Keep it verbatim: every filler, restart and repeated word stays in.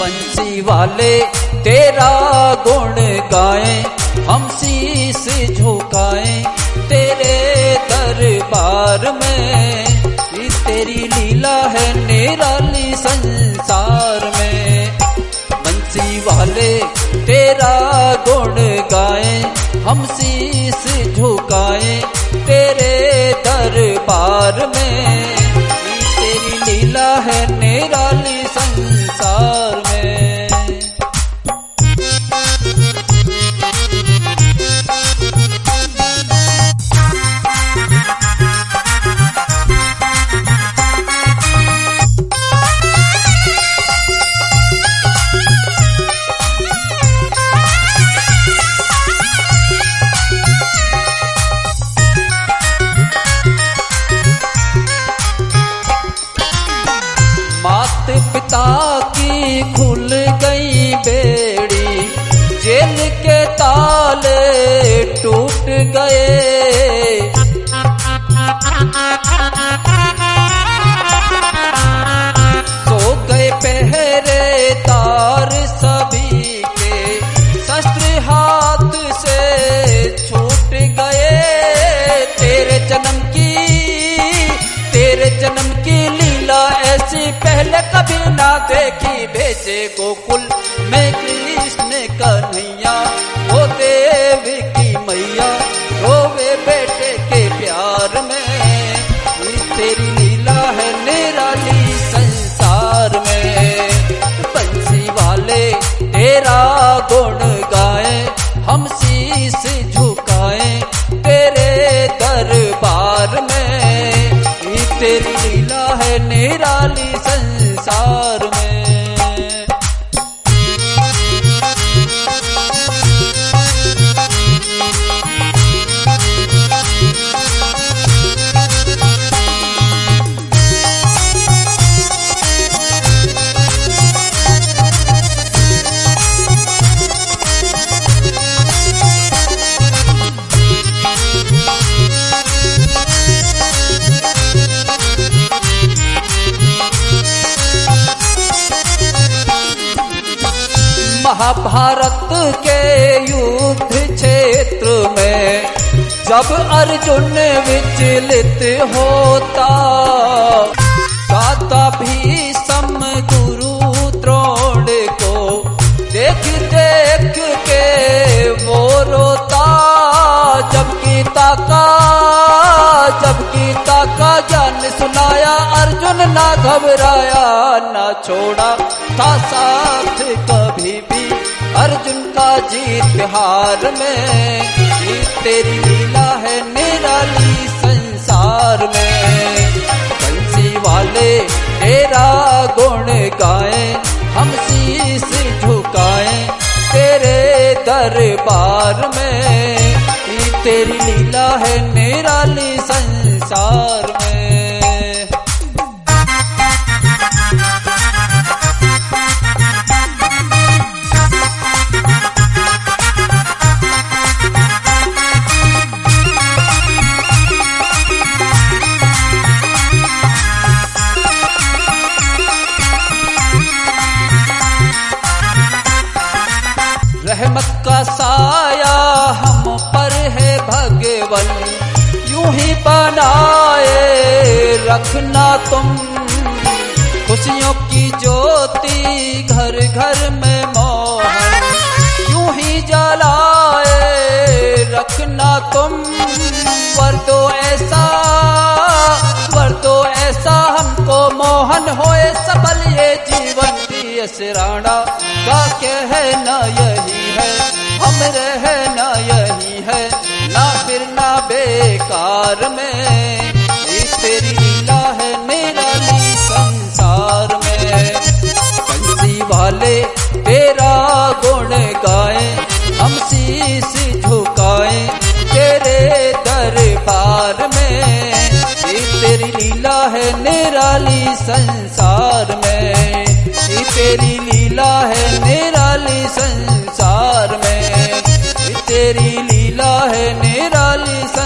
बंसी वाले तेरा गुण गाए, हम शीश झुकाए तेरे दरबार में। इस तेरी लीला है निराली संसार में। बंसी वाले तेरा गुण गाए, हम शीश झुकाए तेरे दरबार में। इस तेरी लीला है निराली संसार में। पिता की खुल गई बेड़ी, जेल के ताले टूट गए। सो गए पहरेदार सभी के, शस्त्र हाथ से छूट गए। तेरे जन्म की तेरे जन्म की लीला ऐसी पहले कभी ना देखी। भेजे गोकुल में कृष्ण कन्हैया, वो देव की मैया रोवे बेटे के प्यार में। तेरी लीला है निराली संसार में। बंसी वाले तेरा गुण गाए, हम शीश झुकाए तेरे दरबार में। तेरी लीला है निराली संसार में। महाभारत के युद्ध क्षेत्र में जब अर्जुन विचलित होता, दाता भीष्म गुरु द्रोण को देख देख के वो रोता। जब गीता का जब गीता का ज्ञान सुनाया, अर्जुन ना घबराया ना छोड़ा था साथ कभी भी अर्जुन का जीत हार में। तेरी लीला है निराली संसार में। बंसी वाले तेरा गुण गाए, हम शीश झुकाए तेरे दरबार में। तेरी लीला है निराली संसार में। रहमत का साया हम पर है भगवन, यूं ही बनाए रखना तुम। खुशियों की ज्योति घर घर में मोहन, यूं ही जलाए रखना तुम। वरदो ऐसा वरदो ऐसा हमको मोहन होए सबल ये जीवन की असराना। का कहना यही है हम रहना यही है, ना फिरना बेकार में। इस तेरी लीला है निराली संसार में। बंसी वाले तेरा गुण गाए, हम शीश झुकाए तेरे दरबार में। इस तेरी लीला है निराली संसार में। तेरी लीला है निराली संसार में। तेरी लीला है निराली।